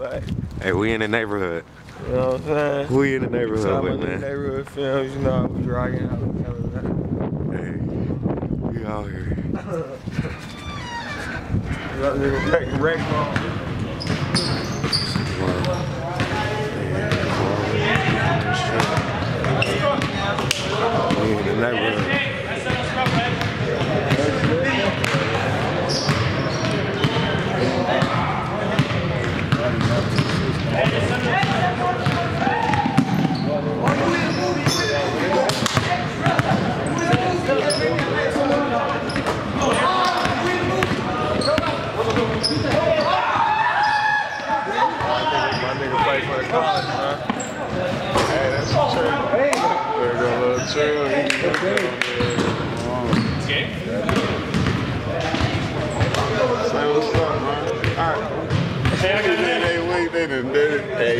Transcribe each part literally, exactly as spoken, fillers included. like. Hey, we in the neighborhood. You know what I'm saying? We in the neighborhood, so with, in man. The neighborhood films, you know, I was rocking out with everything. Hey, we out here. Wreck, wreck, wow. We in the neighborhood. Hey,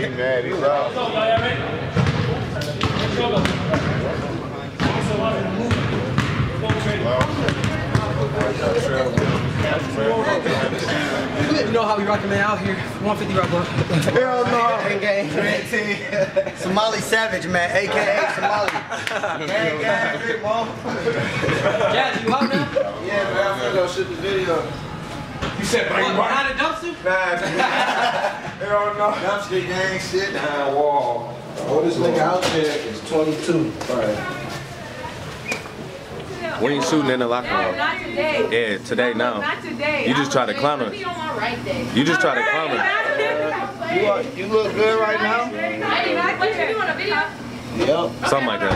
he's mad, he's out. You know how we rockin' man out here. one fifty right block. Hell no. A K A Somali Savage, man. A K A Somali. A K A Big Mom. Yeah, you out now? Yeah, man. I'm gonna go shoot the video. You said Big Mom? Behind the dumpster? Nah. Hell no. That's the gang shit behind wall. Oh, this nigga out there is twenty-two. Right. We ain't shooting in the locker room. Not today. Yeah, today no, now. Not today. You just try to clown us. You just try to clown us. You look good right now. What you doing, a video? Yep. Something like that.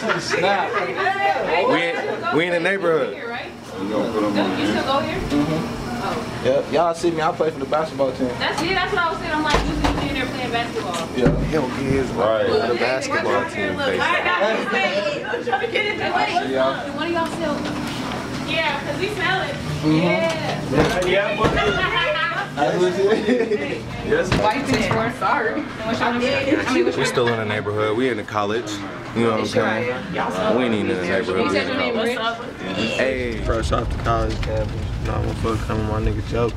Look. Snap. We in, we in the neighborhood. You gonna put them on? You still go here? Mm-hmm. Yep, y'all see me, I play for the basketball team. That's it, that's what I was saying. I'm like, you see me in there playing basketball. Yeah, hell, he is right. Look, the look, basketball team. Here, look, I got you, baby. I'm trying to get it. Wait, what do y'all sell? Yeah, because we smell it. Mm-hmm. Yeah. Yeah, what is it? White things weren't sorry. We're still in the neighborhood. We in the college. You know what I'm saying? Y'all we ain't even in the neighborhood. You said your name was Hey, fresh off the college campus. Nah, my fuck coming, my nigga joke.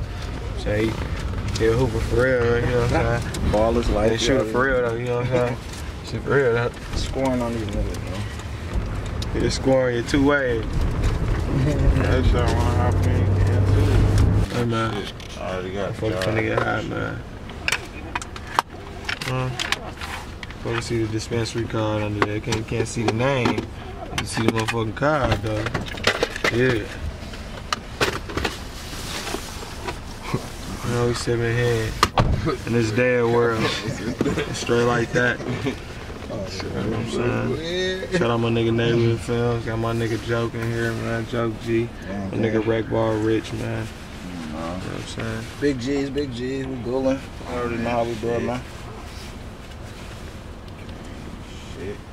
Say, yeah, hooper for real, you know what I'm saying? Ballers like that. Shooting for real, though, you know what I'm saying? Shit for real, though. Scoring on these niggas, though. You're scoring your two ways. That shit, I want to hop in and too. Hey, man. I already got fuck this nigga high, man. Huh? Fuck, you see the dispensary card under there. Can't, can't see the name. You see the motherfucking card, though. Yeah. You know, we sitting here in this dead world, straight like that. Oh, shit, you know what I'm saying? Shout out my nigga Neighborhood Films, got my nigga Joke in here, man. Joke G, my nigga Rec Ball Rich, man. You know what I'm saying? Big G's, big G's, we goolin'. I already know how we bro, man. Shit.